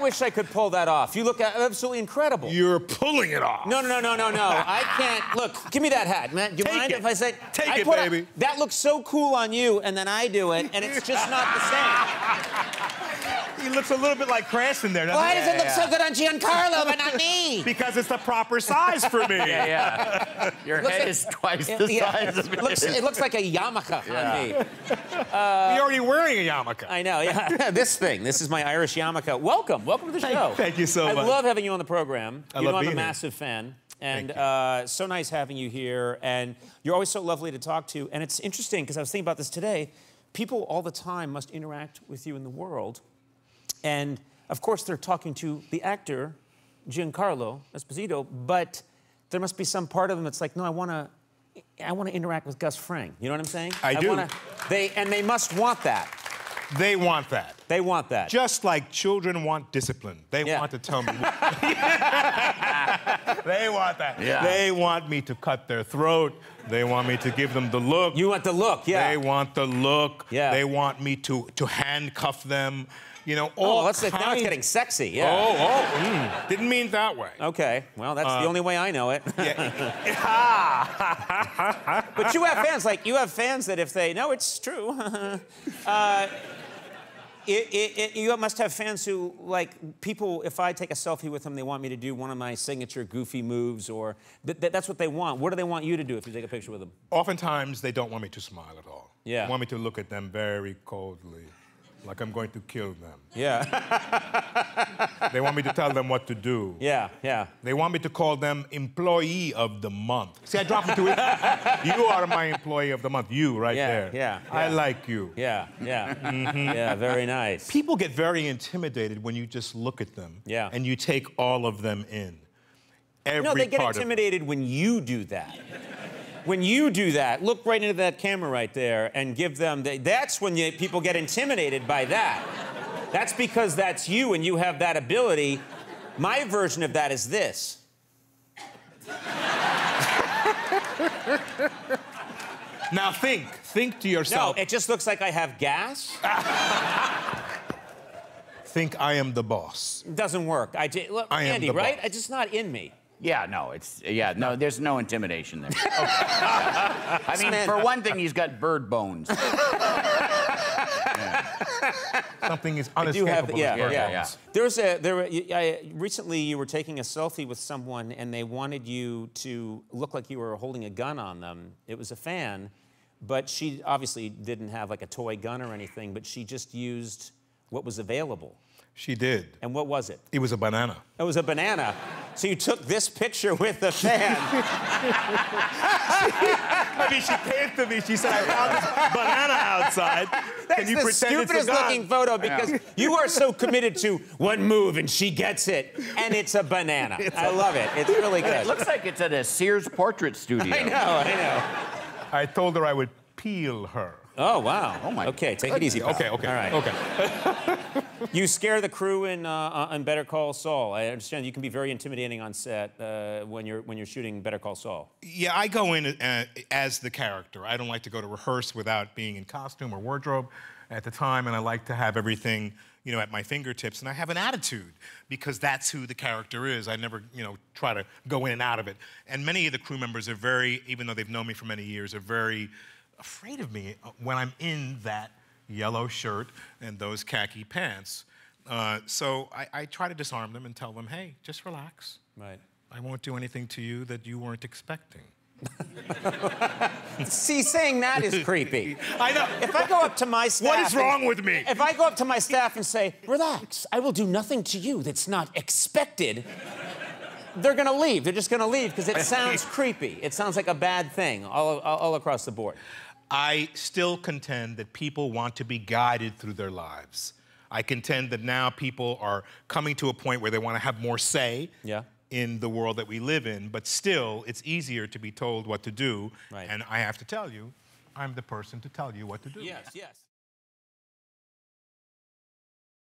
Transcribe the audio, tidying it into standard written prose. wish I could pull that off. You look absolutely incredible. You're pulling it off. No, no, no, no, no, no. I can't. Look, give me that hat, Matt. Do you mind if I say... Take it, baby. That looks so cool on you, and then I do it, and it's just not the same. He looks a little bit like Crash in there, doesn't he? Why does it look so good on Giancarlo, but not me? Because it's the proper size for me. Yeah, yeah. Your head is twice the size of me. It looks like a yarmulke on me. You're already wearing a yarmulke. I know, yeah. This thing. This is my Irish yarmulke. Welcome. Welcome to the show. Thank you so much. I love having you on the program. I love being here. I'm a massive fan. And so nice having you here. And you're always so lovely to talk to. And it's interesting, because I was thinking about this today. People all the time must interact with you in the world. And, of course, they're talking to the actor, Giancarlo Esposito. But there must be some part of them that's like, no, I want to interact with Gus Fring. You know what I'm saying? I do. They must want that. They want that. They want that. Just like children want discipline. They want to tell me. They want that. Yeah. They want me to cut their throat. They want me to give them the look. You want the look, yeah. They want the look. Yeah. They want me to handcuff them. You know, all now it's getting sexy, yeah. Didn't mean it that way. Okay, well, that's the only way I know it. Yeah. But you have fans, like, you have fans that if they... No, it's true. You must have fans who, like, people, if I take a selfie with them, they want me to do one of my signature goofy moves, or... That's what they want. What do they want you to do if you take a picture with them? Oftentimes, they don't want me to smile at all. Yeah. They want me to look at them very coldly. Like I'm going to kill them. Yeah. They want me to tell them what to do. Yeah, yeah. They want me to call them employee of the month. See, I dropped into it. You are my employee of the month. You, right there. Yeah, yeah. I like you. Yeah, yeah. Mm-hmm. Yeah, very nice. People get very intimidated when you just look at them. Yeah. And you take all of them in. No, they get intimidated when you do that. When you do that, look right into that camera right there and give them... That's when people get intimidated by that. That's because that's you and you have that ability. My version of that is this. Now think to yourself. No, it just looks like I have gas. Think I am the boss. It doesn't work. Look, Andy, right? It's just not in me. Yeah, no, no, there's no intimidation there. I mean, for one thing, he's got bird bones. Something is unescapable. Recently, you were taking a selfie with someone, and they wanted you to look like you were holding a gun on them. It was a fan, but she obviously didn't have, like, a toy gun or anything, but she just used what was available. She did. And what was it? It was a banana. It was a banana. So you took this picture with the fan. I mean, she came to me. She said, "I found this banana outside. Can you pretend it's a gun?" That's the stupidest-looking photo because you are so committed to one move and she gets it, and it's a banana. I love it. It's really good. It looks like it's at a Sears portrait studio. I know. I know. I told her I would peel her. Oh, wow. Oh, my. Okay, take it easy, pal. Okay, okay. All right. Okay. You scare the crew in Better Call Saul. I understand you can be very intimidating on set when you're shooting Better Call Saul. Yeah, I go in as the character. I don't like to go to rehearse without being in costume or wardrobe at the time, and I like to have everything, you know, at my fingertips, and I have an attitude because that's who the character is. I never, you know, try to go in and out of it. And many of the crew members are very, even though they've known me for many years, are very afraid of me when I'm in that yellow shirt and those khaki pants. So I try to disarm them and tell them, hey, just relax. Right. I won't do anything to you that you weren't expecting. See, saying that is creepy. I know. If I go up to my staff... What is wrong with me? If I go up to my staff and say, relax, I will do nothing to you that's not expected, they're going to leave. They're just going to leave because it sounds creepy. It sounds like a bad thing all across the board. I still contend that people want to be guided through their lives. I contend that now people are coming to a point where they want to have more say in the world that we live in, but still, it's easier to be told what to do. Right. And I have to tell you, I'm the person to tell you what to do. Yes, yes.